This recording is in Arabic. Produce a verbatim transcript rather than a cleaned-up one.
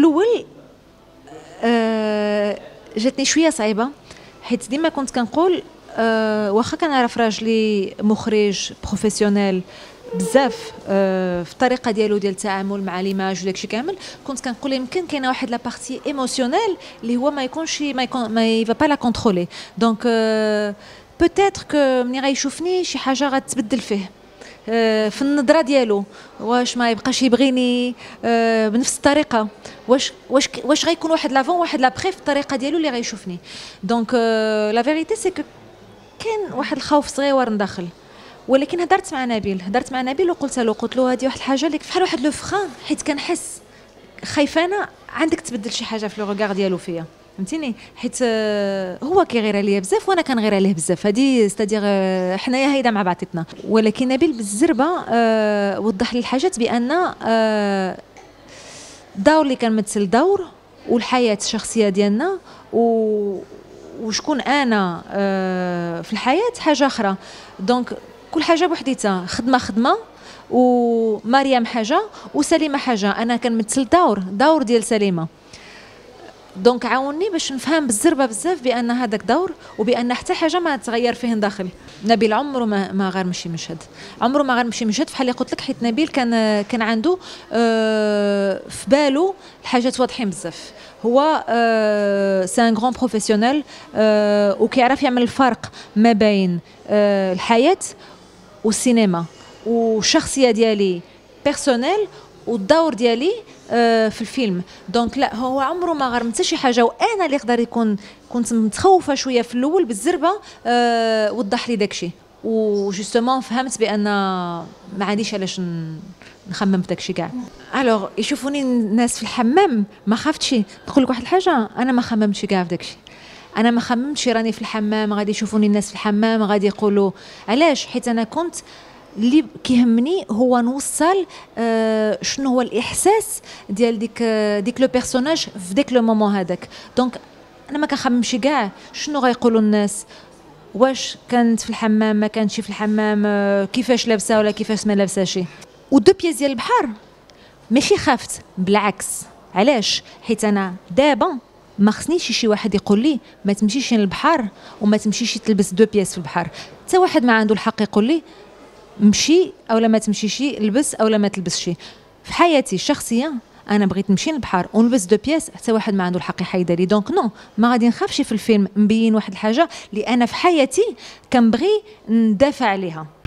الاول آه جاتني شويه صعيبه، حيت ديما كنت كنقول آه واخا كنعرف راجلي مخرج بروفيسيونيل بزاف آه في الطريقه ديالو ديال التعامل مع ليماج وداكشي كامل، كنت كنقول يمكن كاينه واحد لا بارتي ايموسيونيل اللي هو ما يكونش ما يكون ما يفا با لا كونترولي، دونك بوتيتر كو ملي غيشوفني شي حاجه غتبدل فيه في النظره ديالو، واش ما يبقاش يبغيني بنفس الطريقه، واش واش واش غيكون واحد لافون واحد لابخي في الطريقه ديالو اللي غيشوفني. دونك لا فيريتي سي كو كان واحد الخوف صغير من داخل، ولكن هضرت مع نبيل هضرت مع نبيل وقلت له قلت له هذه واحد الحاجه اللي بحال واحد لو فخان، حيت كنحس خايفانه عندك تبدل شي حاجه في لو ريغار ديالو فيا، فهمتيني، حيت هو كيغير عليا بزاف وانا كنغير عليه بزاف، هادي ستادير حنايا هيدا مع بعضياتنا. ولكن نبيل بالزربه وضح لي الحاجات بان الدور اللي كنمثل دور، والحياه الشخصيه ديالنا وشكون انا في الحياه حاجه اخرى، دونك كل حاجه بوحديتها، خدمه خدمه ومريم حاجه وسليمه حاجه، انا كنمثل دور دور ديال سليمه، دونك عاوني باش نفهم بالزربه بزاف بان هذاك دور وبان حتى حاجه ما تغير فيه من داخل. نبيل عمره ما ما غير مشي مشهد، عمره ما غير مشي مشهد بحال اللي قلت لك، حيت نبيل كان كان عنده آه في باله الحاجات واضحين بزاف، هو آه سي ان غران بروفيسيونيل آه وكيعرف يعمل الفرق ما بين آه الحياه والسينما والشخصيه ديالي بيرسونيل والدور ديالي في الفيلم، دونك لا هو عمره ما غير حتى شي حاجه، وانا اللي يقدر يكون كنت متخوفه شويه في الاول بالزربه أه وضح لي داكشي، وجوستومون فهمت بان ما عنديش علاش نخمم بداكشي كاع. الوغ يشوفوني الناس في الحمام ما خافتش، نقول لك واحد الحاجه، انا ما خممتش كاع في داكشي، انا ما خممتش راني في الحمام غادي يشوفوني الناس في الحمام غادي يقولوا علاش، حيت انا كنت اللي كيهمني هو نوصل آه شنو هو الاحساس ديال ديك ديك لو بيرسوناج في ديك لو مومون هذاك، دونك انا ما كنخممش كاع شنو غايقولوا الناس، واش كانت في الحمام ما كانتش في الحمام، آه كيفاش لابسه ولا كيفاش ما لابساش. ودو بياس ديال البحر ماشي خافت، بالعكس، علاش، حيت انا دابا ما خصنيش شي واحد يقول لي ما تمشيش للبحر وما تمشيش تلبس دو بياس في البحر، حتى واحد ما عنده الحق يقول لي مشي اولا ما تمشيش، لبس اولا ما تلبسش. في حياتي الشخصيه انا بغيت نمشي للبحر ونلبس دو بياس، حتى واحد ما عنده الحق يحيدالي، دونك نو ما غادي نخافش في الفيلم نبين واحد الحاجه اللي انا في حياتي كنبغي ندافع عليها.